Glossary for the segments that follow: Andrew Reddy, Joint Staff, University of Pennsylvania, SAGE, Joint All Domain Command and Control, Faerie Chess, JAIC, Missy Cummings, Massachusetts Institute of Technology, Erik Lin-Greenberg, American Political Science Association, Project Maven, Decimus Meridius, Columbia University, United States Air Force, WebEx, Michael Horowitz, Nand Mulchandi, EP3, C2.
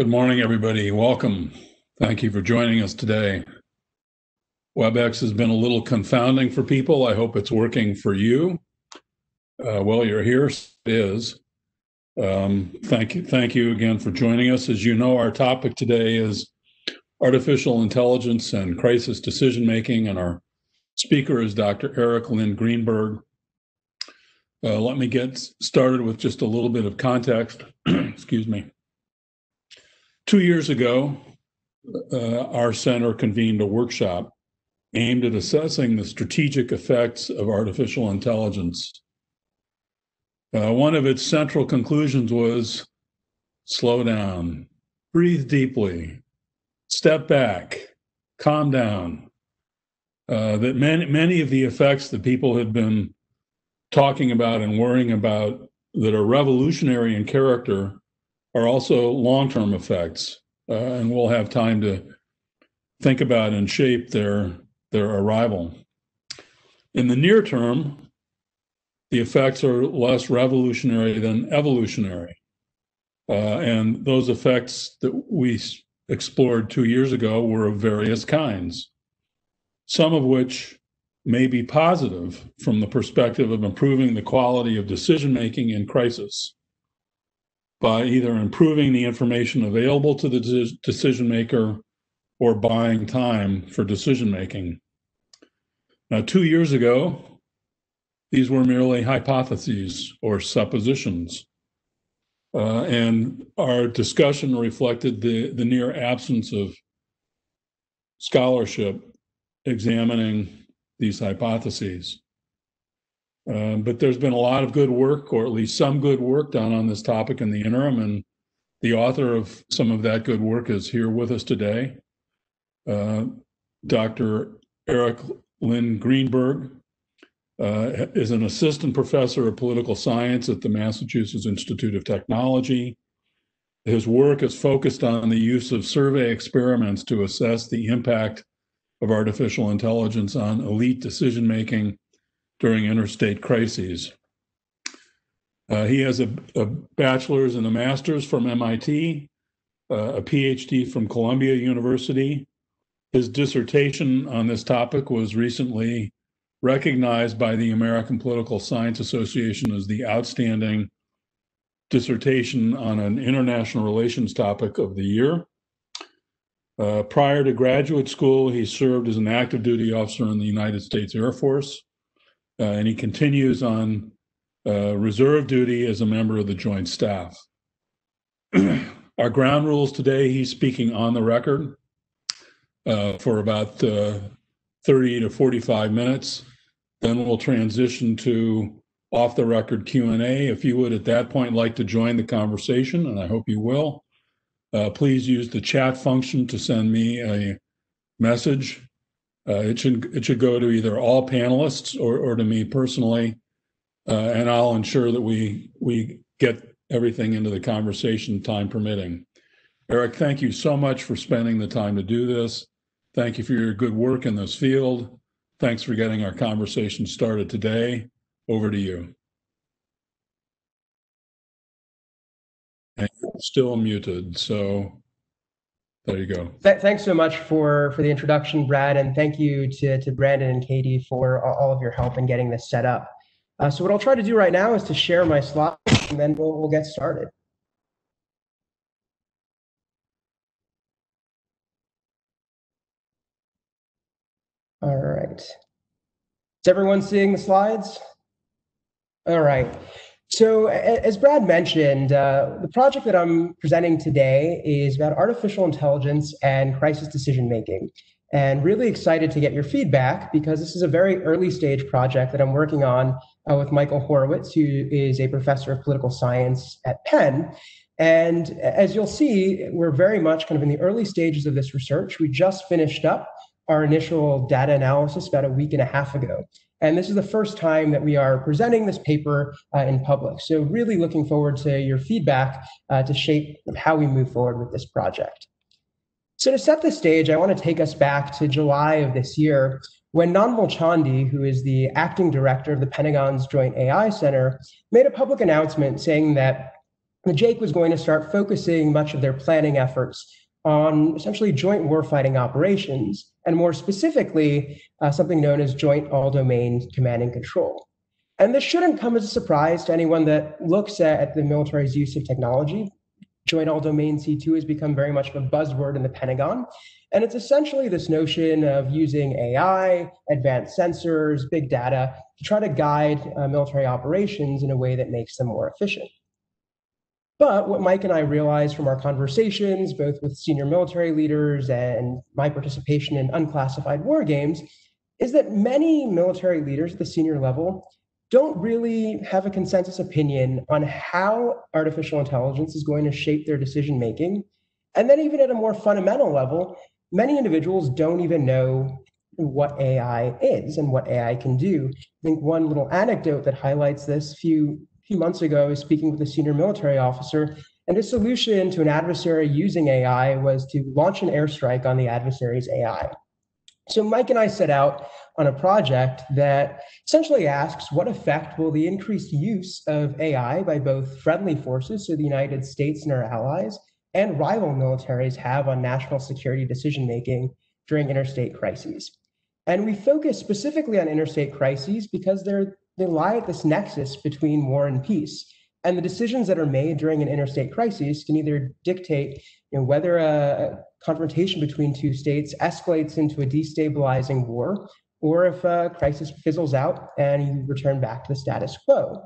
Good morning, everybody. Welcome. Thank you for joining us today. WebEx has been a little confounding for people. I hope it's working for you. Well, you're here. It is. Thank you again for joining us. As you know, our topic today is artificial intelligence and crisis decision-making, and our speaker is Dr. Erik Lin-Greenberg. Let me get started with just a little bit of context. Excuse me. 2 years ago, our center convened a workshop aimed at assessing the strategic effects of artificial intelligence. One of its central conclusions was, slow down, breathe deeply, step back, calm down. That many of the effects that people had been talking about and worrying about that are revolutionary in character are also long-term effects, and we'll have time to think about and shape their arrival. In the near term, the effects are less revolutionary than evolutionary. And those effects that we explored 2 years ago were of various kinds, some of which may be positive from the perspective of improving the quality of decision-making in crisis by either improving the information available to the decision-maker or buying time for decision-making. Now, 2 years ago, these were merely hypotheses or suppositions, and our discussion reflected the near absence of scholarship examining these hypotheses. But there's been a lot of good work, or at least some good work, done on this topic in the interim, and the author of some of that good work is here with us today, Dr. Erik Lin-Greenberg. Is an assistant professor of political science at the Massachusetts Institute of Technology. His work is focused on the use of survey experiments to assess the impact of artificial intelligence on elite decision-making during interstate crises. He has a bachelor's and a master's from MIT, a PhD from Columbia University. His dissertation on this topic was recently recognized by the American Political Science Association as the outstanding dissertation on an international relations topic of the year. Prior to graduate school, he served as an active duty officer in the United States Air Force, and he continues on reserve duty as a member of the Joint Staff. Our ground rules today: he's speaking on the record for about 30 to 45 minutes. Then we'll transition to off-the-record Q&A. If you would at that point like to join the conversation, and I hope you will, please use the chat function to send me a message. It should go to either all panelists or to me personally, and I'll ensure that we get everything into the conversation, time permitting. Erik, thank you so much for spending the time to do this. Thank you for your good work in this field. Thanks for getting our conversation started today. Over to you. And you're still muted, so there you go. Thanks so much for the introduction, Brad, and thank you to Brandon and Katie for all of your help in getting this set up. So what I'll try to do right now is to share my slides, and then we'll get started. All right. Is everyone seeing the slides? All right. So as Brad mentioned, the project that I'm presenting today is about artificial intelligence and crisis decision-making. And really excited to get your feedback, because this is a very early stage project that I'm working on with Michael Horowitz, who is a professor of political science at Penn. And as you'll see, we're very much kind of in the early stages of this research. We just finished up our initial data analysis about a week and a half ago. And this is the first time that we are presenting this paper in public. So really looking forward to your feedback to shape how we move forward with this project. So to set the stage, I want to take us back to July of this year, when Nand Mulchandi, who is the acting director of the Pentagon's Joint AI Center, made a public announcement saying that the JAIC was going to start focusing much of their planning efforts on essentially joint warfighting operations, and more specifically, something known as Joint All Domain Command and Control. And this shouldn't come as a surprise to anyone that looks at the military's use of technology. Joint All Domain C2 has become very much of a buzzword in the Pentagon. And it's essentially this notion of using AI, advanced sensors, big data to try to guide military operations in a way that makes them more efficient. But what Mike and I realized from our conversations, both with senior military leaders and my participation in unclassified war games, is that many military leaders at the senior level don't really have a consensus opinion on how artificial intelligence is going to shape their decision-making. And then even at a more fundamental level, many individuals don't even know what AI is and what AI can do. I think one little anecdote that highlights this: a few months ago, I was speaking with a senior military officer, and his solution to an adversary using AI was to launch an airstrike on the adversary's AI. So Mike and I set out on a project that essentially asks, what effect will the increased use of AI by both friendly forces, so the United States and our allies, and rival militaries have on national security decision-making during interstate crises? And we focus specifically on interstate crises because they lie at this nexus between war and peace. And the decisions that are made during an interstate crisis can either dictate whether a confrontation between two states escalates into a destabilizing war, or if a crisis fizzles out and you return back to the status quo.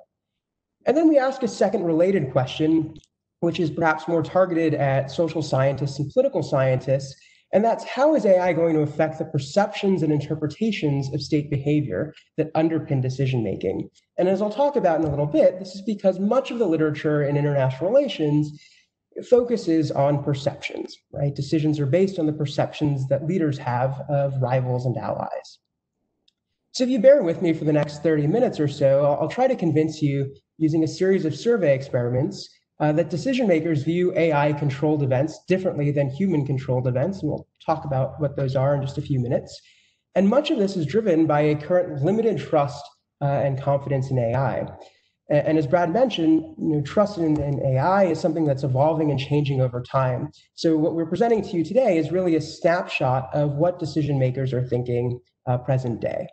And then we ask a second related question, which is perhaps more targeted at social scientists and political scientists, and that's, how is AI going to affect the perceptions and interpretations of state behavior that underpin decision-making? And as I'll talk about in a little bit, this is because much of the literature in international relations focuses on perceptions, right? Decisions are based on the perceptions that leaders have of rivals and allies. So if you bear with me for the next 30 minutes or so, I'll try to convince you, using a series of survey experiments, that decision makers view AI-controlled events differently than human-controlled events, and we'll talk about what those are in just a few minutes. And much of this is driven by a current limited trust and confidence in AI. And as Brad mentioned, trust in AI is something that's evolving and changing over time. So what we're presenting to you today is really a snapshot of what decision makers are thinking present day.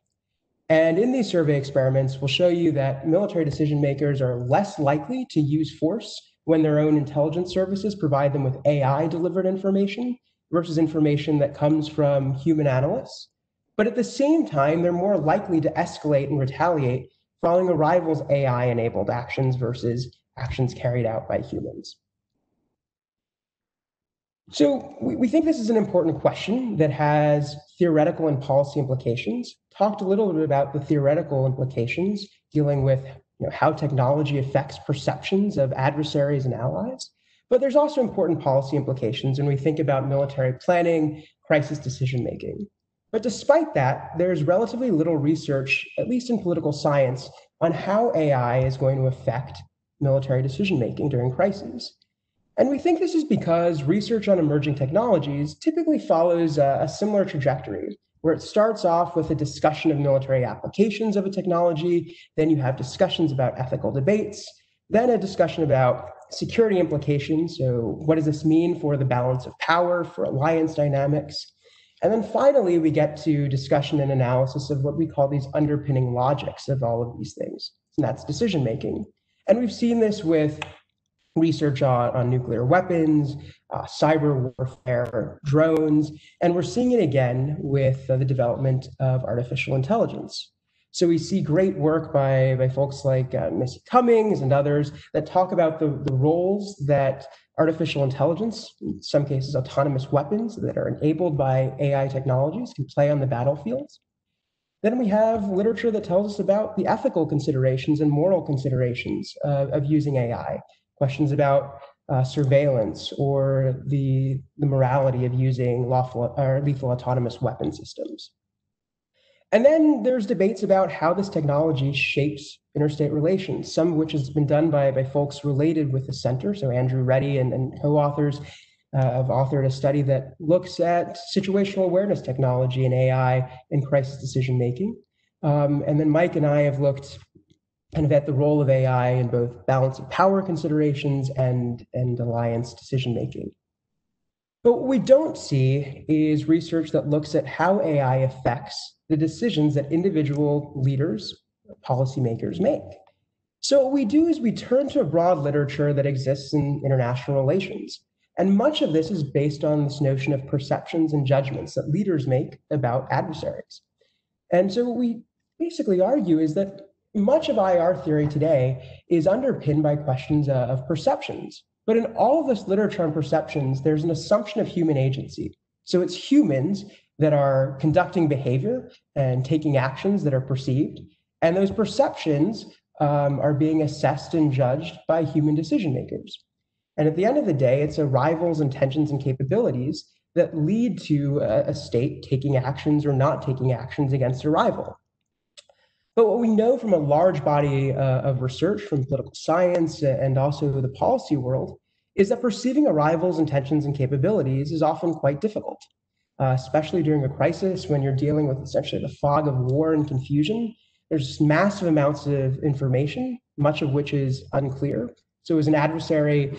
And in these survey experiments, we'll show you that military decision makers are less likely to use force when their own intelligence services provide them with AI-delivered information versus information that comes from human analysts. But at the same time, they're more likely to escalate and retaliate following a rival's AI-enabled actions versus actions carried out by humans. So we think this is an important question that has theoretical and policy implications. Talked a little bit about the theoretical implications dealing with how technology affects perceptions of adversaries and allies. But there's also important policy implications when we think about military planning, crisis decision-making. But despite that, there's relatively little research, at least in political science, on how AI is going to affect military decision-making during crises. And we think this is because research on emerging technologies typically follows a similar trajectory, where it starts off with a discussion of military applications of a technology, then you have discussions about ethical debates, then a discussion about security implications, so what does this mean for the balance of power, for alliance dynamics, and then finally we get to discussion and analysis of what we call these underpinning logics of all of these things, and that's decision making. And we've seen this with research on nuclear weapons, cyber warfare, drones, and we're seeing it again with the development of artificial intelligence. So we see great work by folks like Missy Cummings and others that talk about the roles that artificial intelligence, in some cases autonomous weapons that are enabled by AI technologies, can play on the battlefields. Then we have literature that tells us about the ethical considerations and moral considerations of using AI. Questions about surveillance or the morality of using lawful or lethal autonomous weapon systems. And then there's debates about how this technology shapes interstate relations, some of which has been done by folks related with the center. So Andrew Reddy and co-authors have authored a study that looks at situational awareness technology and AI in crisis decision-making. And then Mike and I have looked kind of at the role of AI in both balance of power considerations and alliance decision-making. But what we don't see is research that looks at how AI affects the decisions that individual leaders, policymakers make. So what we do is we turn to broad literature that exists in international relations. And much of this is based on this notion of perceptions and judgments that leaders make about adversaries. And so what we basically argue is that much of IR theory today is underpinned by questions of perceptions. But in all of this literature on perceptions, there's an assumption of human agency. So it's humans that are conducting behavior and taking actions that are perceived. And those perceptions are being assessed and judged by human decision makers. And at the end of the day, it's arrivals, intentions, and capabilities that lead to a state taking actions or not taking actions against a rival. But what we know from a large body of research from political science and also the policy world is that perceiving arrivals, intentions, and capabilities is often quite difficult, especially during a crisis when you're dealing with essentially the fog of war and confusion. There's massive amounts of information, much of which is unclear. So is an adversary,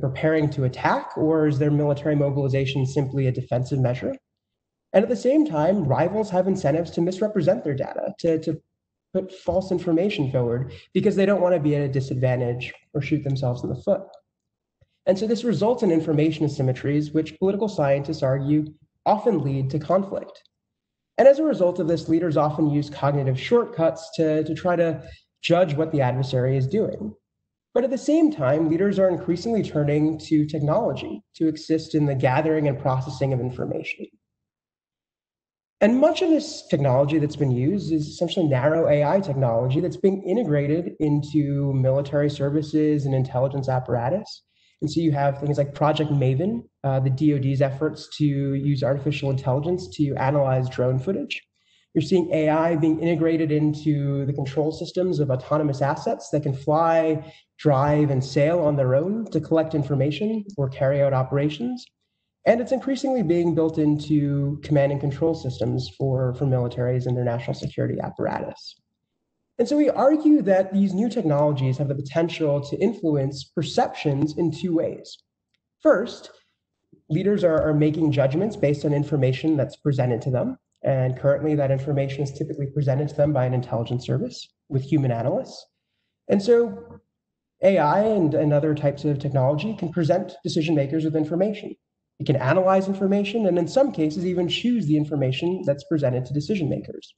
preparing to attack, or is their military mobilization simply a defensive measure? And at the same time, rivals have incentives to misrepresent their data, to put false information forward because they don't want to be at a disadvantage or shoot themselves in the foot. And so this results in information asymmetries, which political scientists argue often lead to conflict. And as a result of this, leaders often use cognitive shortcuts to try to judge what the adversary is doing. But at the same time, leaders are increasingly turning to technology to assist in the gathering and processing of information. And much of this technology that's been used is essentially narrow AI technology that's being integrated into military services and intelligence apparatus. And so you have things like Project Maven, the DoD's efforts to use artificial intelligence to analyze drone footage. You're seeing AI being integrated into the control systems of autonomous assets that can fly, drive, and sail on their own to collect information or carry out operations. And it's increasingly being built into command and control systems for militaries and their national security apparatus. And so we argue that these new technologies have the potential to influence perceptions in two ways. First, leaders are making judgments based on information that's presented to them. And currently that information is typically presented to them by an intelligence service with human analysts. And so AI and other types of technology can present decision makers with information. It can analyze information and in some cases even choose the information that's presented to decision makers.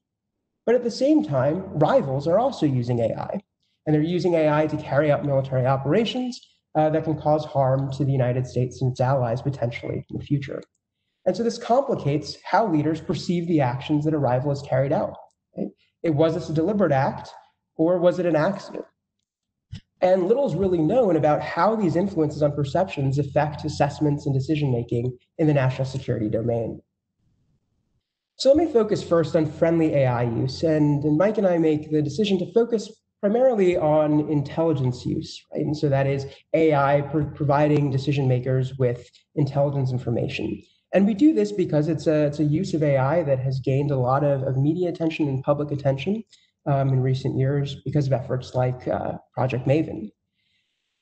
But at the same time, rivals are also using AI, and they're using AI to carry out military operations that can cause harm to the United States and its allies potentially in the future. And so this complicates how leaders perceive the actions that a rival has carried out. Right? Was this a deliberate act, or was it an accident? And little is really known about how these influences on perceptions affect assessments and decision-making in the national security domain. So let me focus first on friendly AI use. And Mike and I make the decision to focus primarily on intelligence use. Right? And so that is AI providing decision-makers with intelligence information. And we do this because it's a use of AI that has gained a lot of media attention and public attention in recent years because of efforts like Project Maven.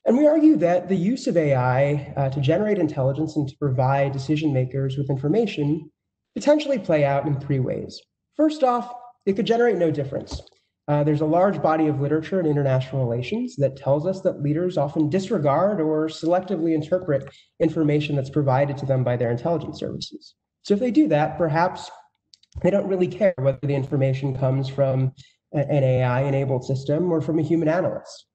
And we argue that the use of AI to generate intelligence and to provide decision makers with information potentially play out in three ways. First off, it could generate no difference. There's a large body of literature in international relations that tells us that leaders often disregard or selectively interpret information that's provided to them by their intelligence services. So if they do that, perhaps they don't really care whether the information comes from an AI-enabled system or from a human analyst.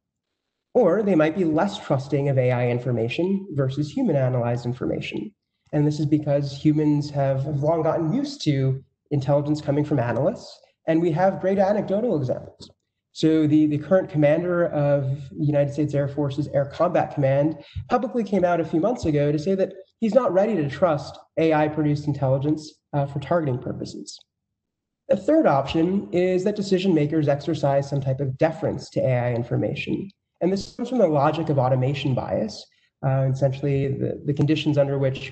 Or they might be less trusting of AI information versus human-analyzed information. And this is because humans have long gotten used to intelligence coming from analysts, and we have great anecdotal examples. So the current commander of the United States Air Force's Air Combat Command publicly came out a few months ago to say that he's not ready to trust AI-produced intelligence for targeting purposes. A third option is that decision makers exercise some type of deference to AI information. And this comes from the logic of automation bias, essentially the conditions under which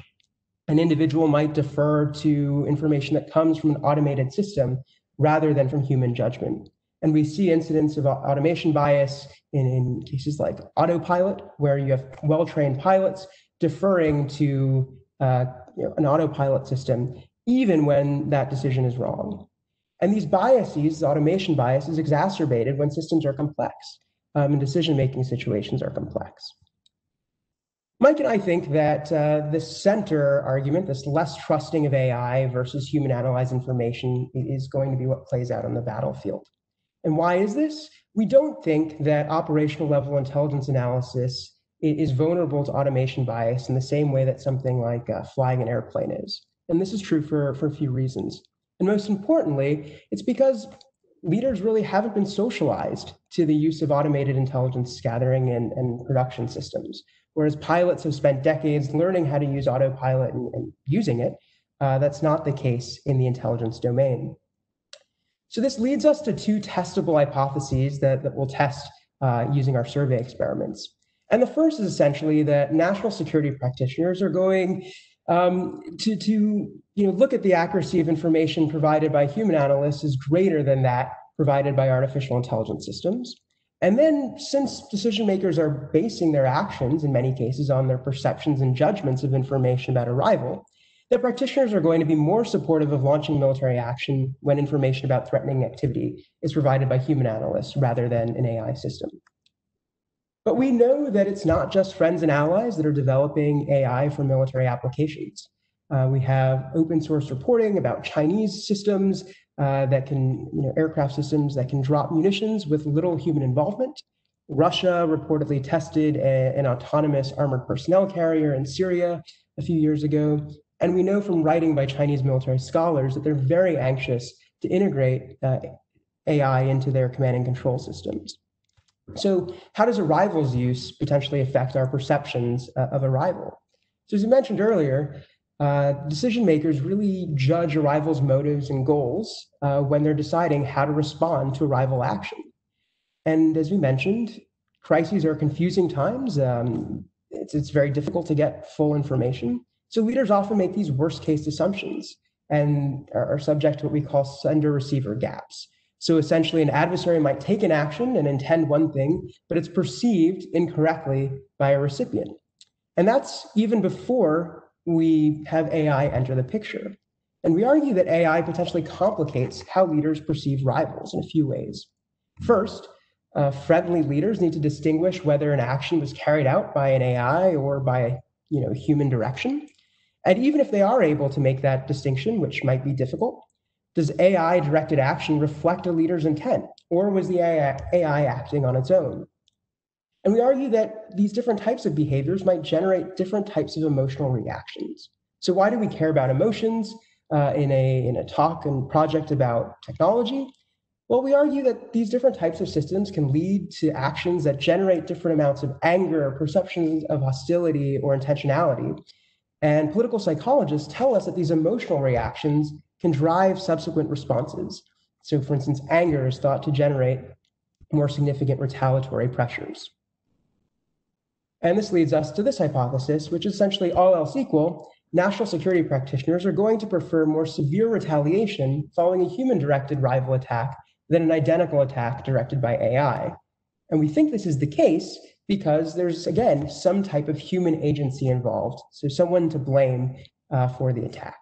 an individual might defer to information that comes from an automated system rather than from human judgment. And we see incidents of automation bias in cases like autopilot, where you have well-trained pilots deferring to an autopilot system, even when that decision is wrong. And these biases, automation bias, is exacerbated when systems are complex and decision-making situations are complex. Mike and I think that this center argument, this less trusting of AI versus human-analyzed information, is going to be what plays out on the battlefield. And why is this? We don't think that operational level intelligence analysis is vulnerable to automation bias in the same way that something like flying an airplane is. And this is true for a few reasons. And most importantly, it's because leaders really haven't been socialized to the use of automated intelligence gathering and production systems. Whereas pilots have spent decades learning how to use autopilot and using it, that's not the case in the intelligence domain. So this leads us to two testable hypotheses that we'll test using our survey experiments. And the first is essentially that national security practitioners are going to look at the accuracy of information provided by human analysts is greater than that provided by artificial intelligence systems. And then, since decision makers are basing their actions in many cases on their perceptions and judgments of information about arrival, the practitioners are going to be more supportive of launching military action when information about threatening activity is provided by human analysts rather than an AI system. But we know that it's not just friends and allies that are developing AI for military applications. We have open source reporting about Chinese systems that can, aircraft systems that can drop munitions with little human involvement. Russia reportedly tested an autonomous armored personnel carrier in Syria a few years ago. And we know from writing by Chinese military scholars that they're very anxious to integrate AI into their command and control systems. So how does arrivals use potentially affect our perceptions of arrival? So as you mentioned earlier, decision makers really judge arrivals' motives and goals when they're deciding how to respond to arrival action. And as we mentioned, crises are confusing times. It's very difficult to get full information. So leaders often make these worst-case assumptions and are subject to what we call sender-receiver gaps. So essentially, an adversary might take an action and intend one thing, but it's perceived incorrectly by a recipient. And that's even before we have AI enter the picture. And we argue that AI potentially complicates how leaders perceive rivals in a few ways. First, friendly leaders need to distinguish whether an action was carried out by an AI or by human direction. And even if they are able to make that distinction, which might be difficult, does AI-directed action reflect a leader's intent, or was the AI acting on its own? And we argue that these different types of behaviors might generate different types of emotional reactions. So why do we care about emotions in a talk and project about technology? Well, we argue that these different types of systems can lead to actions that generate different amounts of anger, perceptions of hostility, or intentionality. And political psychologists tell us that these emotional reactions can drive subsequent responses. So, for instance, anger is thought to generate more significant retaliatory pressures. And this leads us to this hypothesis, which is essentially all else equal, national security practitioners are going to prefer more severe retaliation following a human-directed rival attack than an identical attack directed by AI. And we think this is the case because there's, again, some type of human agency involved, so someone to blame for the attack.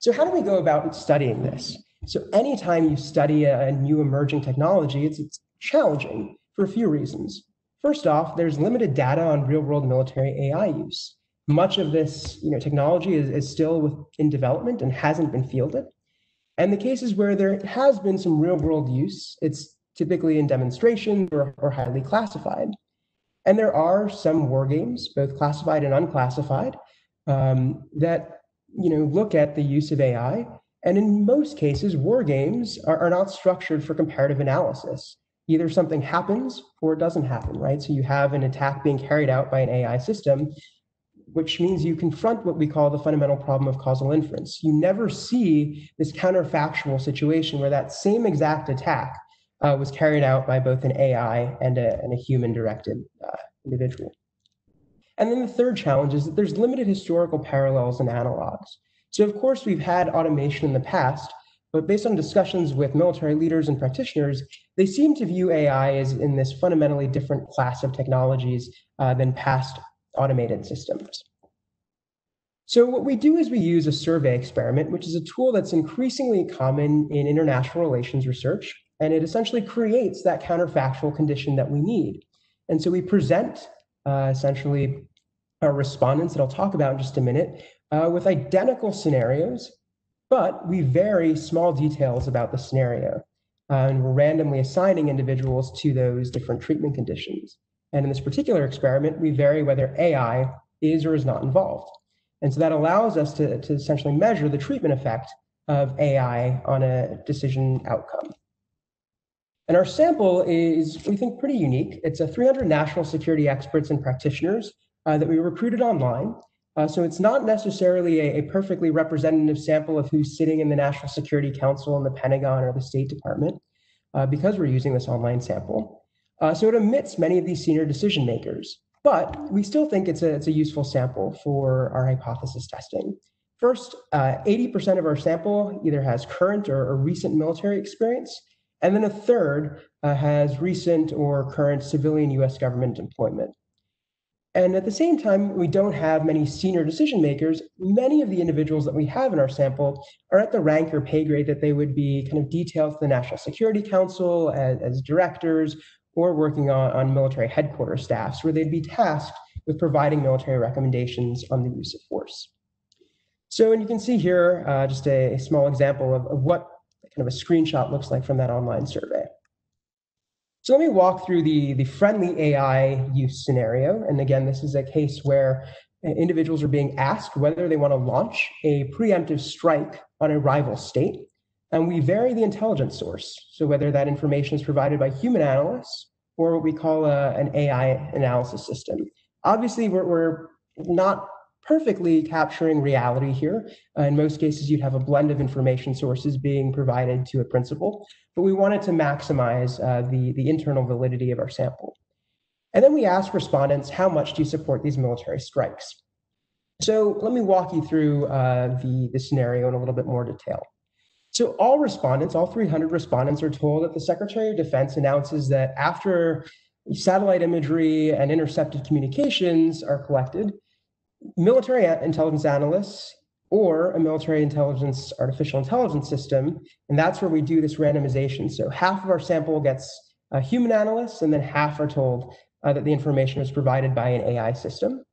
So how do we go about studying this? So anytime you study a new emerging technology, it's challenging for a few reasons. First off, there's limited data on real-world military AI use. Much of this technology is still in development and hasn't been fielded. And the cases where there has been some real-world use, it's typically in demonstrations or highly classified. And there are some war games, both classified and unclassified, that look at the use of AI. And in most cases, war games are not structured for comparative analysis. Either something happens or it doesn't happen, right? So you have an attack being carried out by an AI system, which means you confront what we call the fundamental problem of causal inference. You never see this counterfactual situation where that same exact attack was carried out by both an AI and a human-directed individual. And then the third challenge is that there's limited historical parallels and analogs. So of course, we've had automation in the past, But based on discussions with military leaders and practitioners, they seem to view AI as in this fundamentally different class of technologies than past automated systems. So what we do is we use a survey experiment, which is a tool that's increasingly common in international relations research. And it essentially creates that counterfactual condition that we need. And so we present essentially our respondents that I'll talk about in just a minute with identical scenarios, but we vary small details about the scenario. And we're randomly assigning individuals to those different treatment conditions. And in this particular experiment, we vary whether AI is or is not involved. And so that allows us to essentially measure the treatment effect of AI on a decision outcome. And our sample is, we think, pretty unique. It's 300 national security experts and practitioners that we recruited online. So it's not necessarily a perfectly representative sample of who's sitting in the National Security Council and the Pentagon or the State Department, because we're using this online sample. So it omits many of these senior decision makers, but we still think it's a useful sample for our hypothesis testing. First, 80% of our sample either has current or recent military experience. And then a third has recent or current civilian U.S. government employment. And at the same time, we don't have many senior decision makers. Many of the individuals that we have in our sample are at the rank or pay grade that they would be kind of detailed to the National Security Council as directors or working on military headquarters staffs, where they'd be tasked with providing military recommendations on the use of force. So, and you can see here just a small example of what kind of a screenshot looks like from that online survey. So let me walk through the friendly AI use scenario. And again, this is a case where individuals are being asked whether they want to launch a preemptive strike on a rival state. And we vary the intelligence source. So whether that information is provided by human analysts or what we call an AI analysis system. Obviously, we're not perfectly capturing reality here. In most cases, you'd have a blend of information sources being provided to a principal, but we wanted to maximize the internal validity of our sample. And then we asked respondents, how much do you support these military strikes? So let me walk you through the scenario in a little bit more detail. So all respondents, all 300 respondents, are told that the Secretary of Defense announces that after satellite imagery and intercepted communications are collected, military intelligence analysts or a military intelligence artificial intelligence system, and that's where we do this randomization. So half of our sample gets human analysts, and then half are told that the information is provided by an AI system.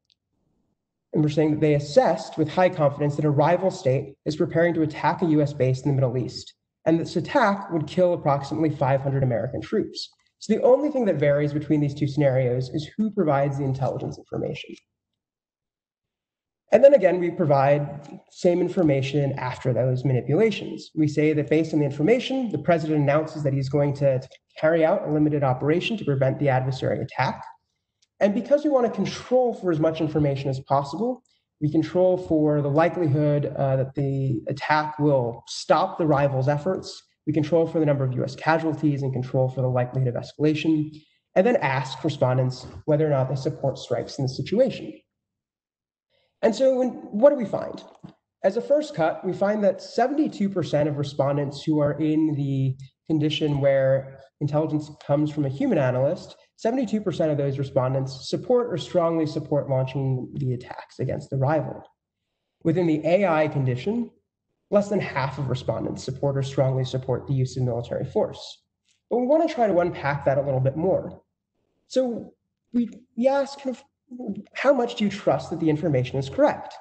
And we're saying that they assessed with high confidence that a rival state is preparing to attack a U.S. base in the Middle East, and this attack would kill approximately 500 American troops. So the only thing that varies between these two scenarios is who provides the intelligence information. And then again, we provide same information after those manipulations. We say that based on the information, the president announces that he's going to carry out a limited operation to prevent the adversary attack. And because we want to control for as much information as possible, we control for the likelihood that the attack will stop the rival's efforts. We control for the number of US casualties and control for the likelihood of escalation, and then ask respondents whether or not they support strikes in the situation. And so what do we find? As a first cut, we find that 72% of respondents who are in the condition where intelligence comes from a human analyst, 72% of those respondents support or strongly support launching the attacks against the rival. Within the AI condition, less than half of respondents support or strongly support the use of military force. But we want to try to unpack that a little bit more. So we ask kind of, how much do you trust that the information is correct?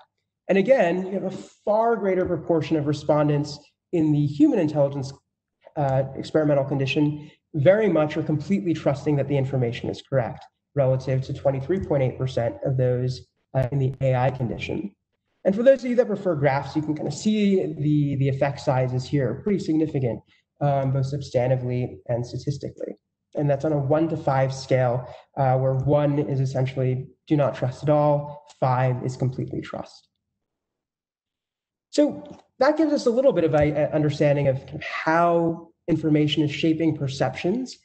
And again, you have a far greater proportion of respondents in the human intelligence experimental condition very much are completely trusting that the information is correct, relative to 23.8% of those in the AI condition. And for those of you that prefer graphs, you can kind of see the effect sizes here, pretty significant, both substantively and statistically. And that's on a 1 to 5 scale, where 1 is essentially do not trust at all, 5 is completely trust. So that gives us a little bit of an understanding of how information is shaping perceptions,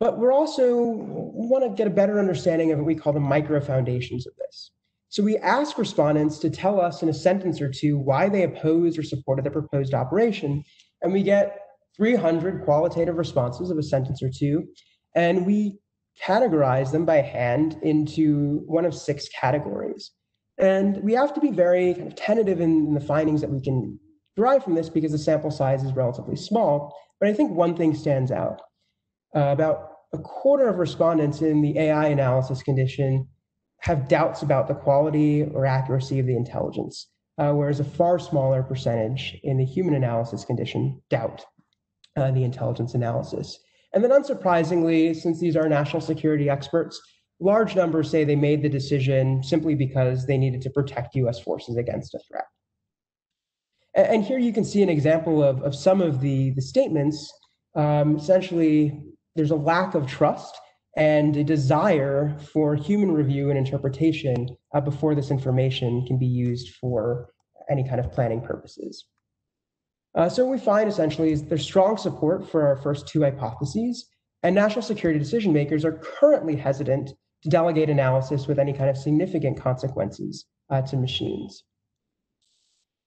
but we're also want to get a better understanding of what we call the micro foundations of this. So we ask respondents to tell us in a sentence or two why they opposed or supported the proposed operation, and we get 300 qualitative responses of a sentence or two, and we categorize them by hand into one of 6 categories. And we have to be very kind of tentative in the findings that we can derive from this because the sample size is relatively small. But I think one thing stands out. About a quarter of respondents in the AI analysis condition have doubts about the quality or accuracy of the intelligence, whereas a far smaller percentage in the human analysis condition doubt the intelligence analysis. And then unsurprisingly, since these are national security experts, large numbers say they made the decision simply because they needed to protect US forces against a threat. And here you can see an example of some of the statements. Essentially, there's a lack of trust and a desire for human review and interpretation before this information can be used for any kind of planning purposes. So what we find essentially is there's strong support for our first 2 hypotheses, and national security decision makers are currently hesitant to delegate analysis with any kind of significant consequences to machines.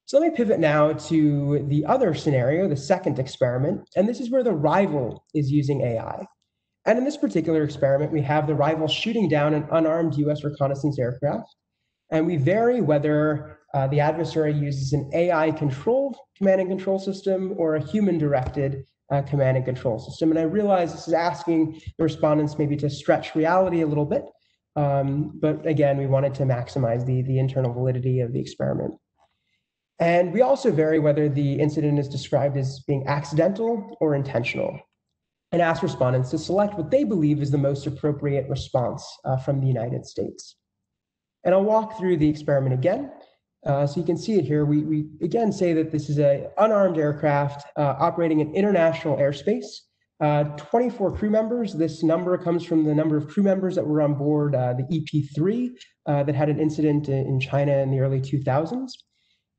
So let me pivot now to the other scenario, the second experiment, and this is where the rival is using AI. And in this particular experiment, we have the rival shooting down an unarmed US reconnaissance aircraft, and we vary whether the adversary uses an AI-controlled command and control system or a human-directed command and control system. And I realize this is asking the respondents maybe to stretch reality a little bit, but again, we wanted to maximize the internal validity of the experiment. And we also vary whether the incident is described as being accidental or intentional, and ask respondents to select what they believe is the most appropriate response from the United States. And I'll walk through the experiment again. So you can see it here. We again say that this is an unarmed aircraft operating in international airspace, 24 crew members. This number comes from the number of crew members that were on board the EP3 that had an incident in China in the early 2000s.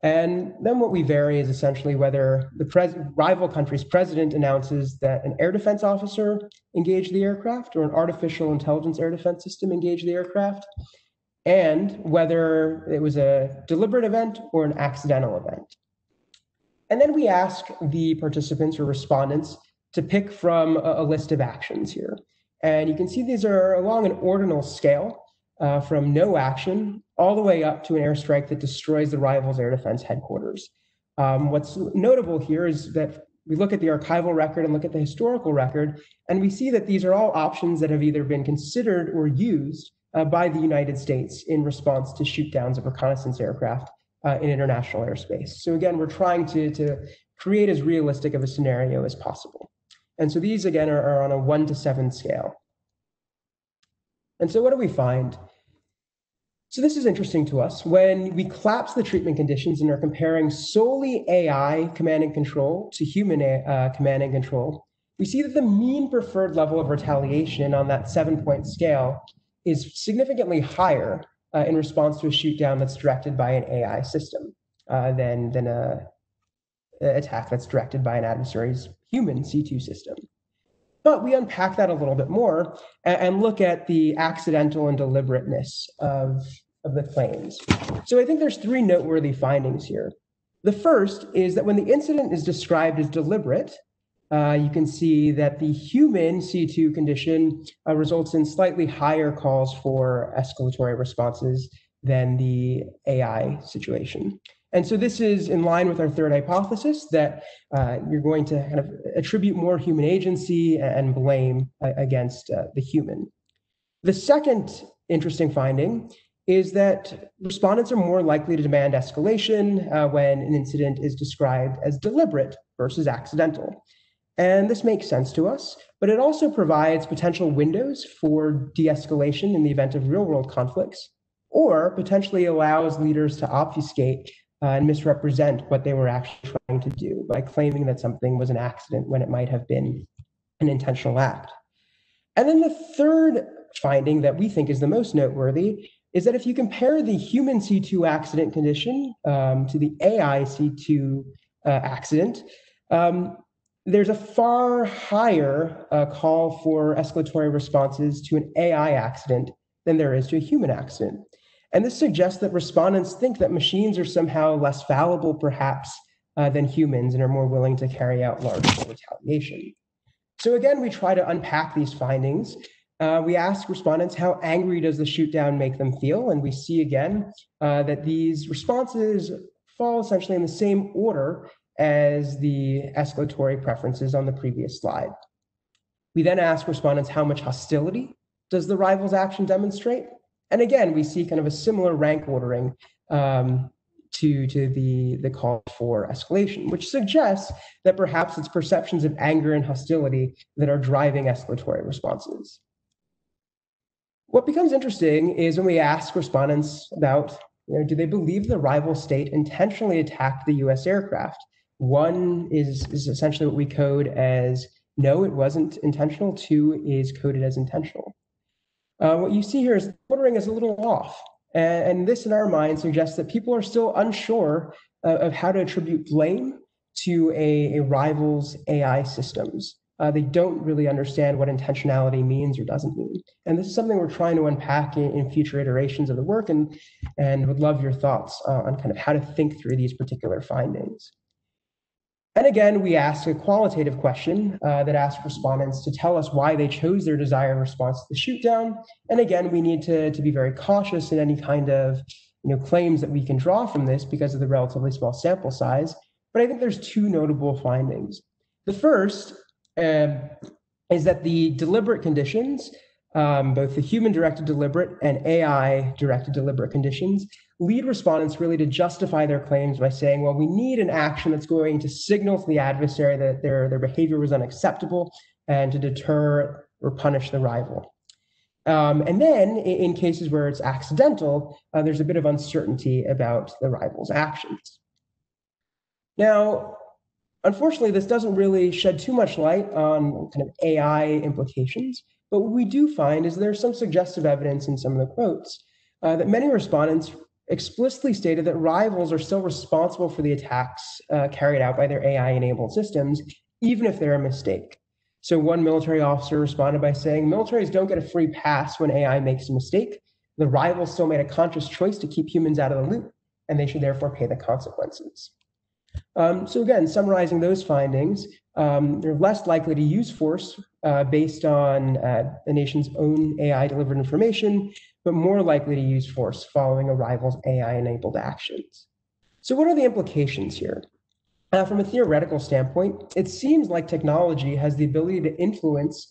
And then what we vary is essentially whether the rival country's president announces that an air defense officer engaged the aircraft or an artificial intelligence air defense system engaged the aircraft, and whether it was a deliberate event or an accidental event. And then we ask the participants or respondents to pick from a list of actions here. And you can see these are along an ordinal scale, from no action all the way up to an airstrike that destroys the rival's air defense headquarters. What's notable here is that we look at the archival record and look at the historical record, and we see that these are all options that have either been considered or used by the United States in response to shoot downs of reconnaissance aircraft in international airspace. So again, we're trying to create as realistic of a scenario as possible. And so these again are on a 1 to 7 scale. And so what do we find? So this is interesting to us. When we collapse the treatment conditions and are comparing solely AI command and control to human command and control, we see that the mean preferred level of retaliation on that 7-point scale is significantly higher in response to a shoot down that's directed by an AI system than an attack that's directed by an adversary's human C2 system. But we unpack that a little bit more and look at the accidental and deliberateness of the claims. So I think there's 3 noteworthy findings here. The first is that when the incident is described as deliberate, you can see that the human C2 condition results in slightly higher calls for escalatory responses than the AI situation. And so this is in line with our third hypothesis that you're going to kind of attribute more human agency and blame against the human. The second interesting finding is that respondents are more likely to demand escalation when an incident is described as deliberate versus accidental. And this makes sense to us, but it also provides potential windows for de-escalation in the event of real-world conflicts, or potentially allows leaders to obfuscate and misrepresent what they were actually trying to do by claiming that something was an accident when it might have been an intentional act. And then the third finding that we think is the most noteworthy is that if you compare the human C2 accident condition to the AI C2 accident, there's a far higher call for escalatory responses to an AI accident than there is to a human accident. And this suggests that respondents think that machines are somehow less fallible, perhaps, than humans and are more willing to carry out large-scale retaliation. So again, we try to unpack these findings. We ask respondents, how angry does the shoot down make them feel? And we see again that these responses fall essentially in the same order as the escalatory preferences on the previous slide. We then ask respondents, how much hostility does the rival's action demonstrate? And again, we see kind of a similar rank ordering to the call for escalation, which suggests that perhaps it's perceptions of anger and hostility that are driving escalatory responses. What becomes interesting is when we ask respondents about, do they believe the rival state intentionally attacked the US aircraft? One is essentially what we code as no, it wasn't intentional. Two is coded as intentional. What you see here is ordering is a little off. And this, in our mind, suggests that people are still unsure of how to attribute blame to a rival's AI systems. They don't really understand what intentionality means or doesn't mean. And this is something we're trying to unpack in future iterations of the work, and would love your thoughts on kind of how to think through these particular findings. And again, we ask a qualitative question that asks respondents to tell us why they chose their desired response to the shoot down. And again, we need to be very cautious in any kind of claims that we can draw from this because of the relatively small sample size. But I think there's two notable findings. The first is that the deliberate conditions, both the human-directed deliberate and AI-directed deliberate conditions, lead respondents really to justify their claims by saying, well, we need an action that's going to signal to the adversary that their behavior was unacceptable and to deter or punish the rival. And then in cases where it's accidental, there's a bit of uncertainty about the rival's actions. Now, unfortunately, this doesn't really shed too much light on kind of AI implications, but what we do find is there's some suggestive evidence in some of the quotes that many respondents explicitly stated that rivals are still responsible for the attacks carried out by their AI-enabled systems, even if they're a mistake. So one military officer responded by saying, militaries don't get a free pass when AI makes a mistake. The rival still made a conscious choice to keep humans out of the loop, and they should therefore pay the consequences. So again, summarizing those findings, they're less likely to use force based on the nation's own AI-delivered information, but more likely to use force following a rival's AI-enabled actions. So what are the implications here? From a theoretical standpoint, it seems like technology has the ability to influence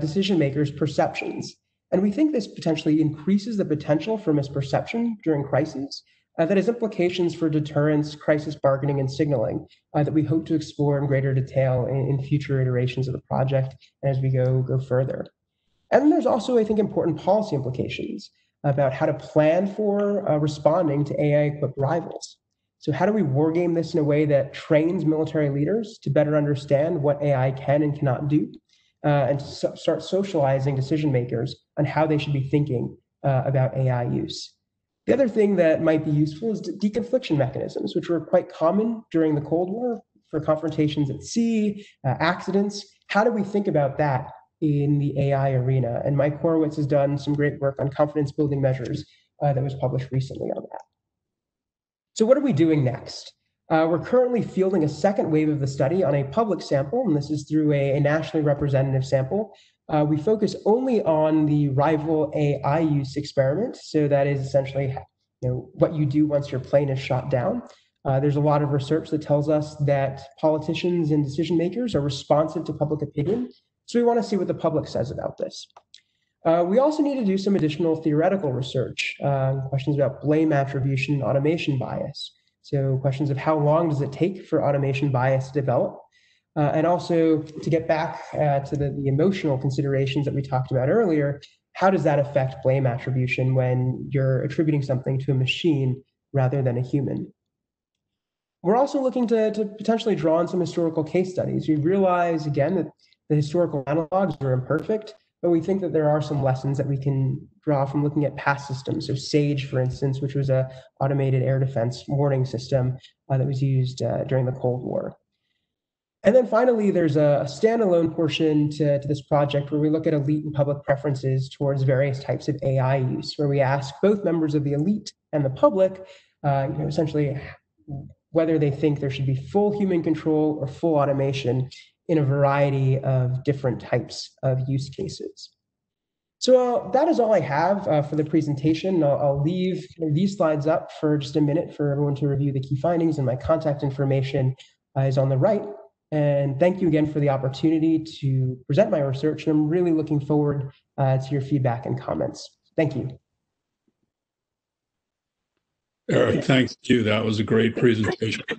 decision-makers' perceptions. And we think this potentially increases the potential for misperception during crises that has implications for deterrence, crisis bargaining, and signaling that we hope to explore in greater detail in future iterations of the project as we go further. And there's also, I think, important policy implications about how to plan for responding to AI-equipped rivals. So how do we wargame this in a way that trains military leaders to better understand what AI can and cannot do, and to start socializing decision-makers on how they should be thinking about AI use? The other thing that might be useful is deconfliction mechanisms, which were quite common during the Cold War for confrontations at sea, accidents. How do we think about that in the AI arena? And Mike Horowitz has done some great work on confidence building measures that was published recently on that. So what are we doing next? We're currently fielding a second wave of the study on a public sample, and this is through a nationally representative sample. We focus only on the rival AI use experiment. So that is essentially what you do once your plane is shot down. There's a lot of research that tells us that politicians and decision makers are responsive to public opinion. So we want to see what the public says about this. We also need to do some additional theoretical research, questions about blame attribution and automation bias. So questions of how long does it take for automation bias to develop? And also to get back to the emotional considerations that we talked about earlier, how does that affect blame attribution when you're attributing something to a machine rather than a human? We're also looking to potentially draw on some historical case studies. We realize, again, that the historical analogs are imperfect, but we think that there are some lessons that we can draw from looking at past systems. So SAGE, for instance, which was an automated air defense warning system that was used during the Cold War. And then finally, there's a standalone portion to this project where we look at elite and public preferences towards various types of AI use, where we ask both members of the elite and the public, essentially, whether they think there should be full human control or full automation in a variety of different types of use cases. So that is all I have for the presentation. I'll leave these slides up for just a minute for everyone to review the key findings, and my contact information is on the right. And thank you again for the opportunity to present my research, and I'm really looking forward to your feedback and comments. Thank you. Erik, thank you. That was a great presentation.